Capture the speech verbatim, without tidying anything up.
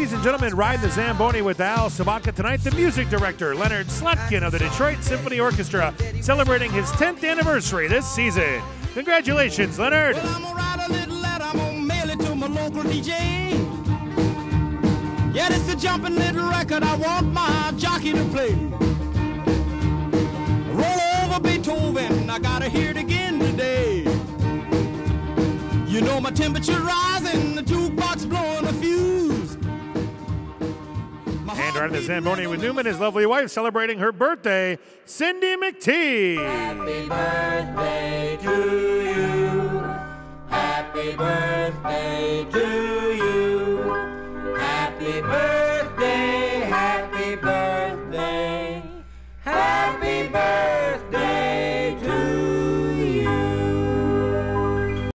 Ladies and gentlemen, ride the Zamboni with Al Sabaka tonight. The music director, Leonard Slatkin of the Detroit Symphony Orchestra, celebrating his tenth anniversary this season. Congratulations, Leonard. Well, I'm gonna write a little letter. I'm gonna mail it to my local D J. Yeah, this is a jumping little record. I want my jockey to play. Roll over Beethoven. I gotta hear it again today. You know my temperature rising. The jukebox blowing a fuse. And right in the Zamboni with Newman, his lovely wife, celebrating her birthday, Cindy McTee. Happy birthday to you. Happy birthday to you.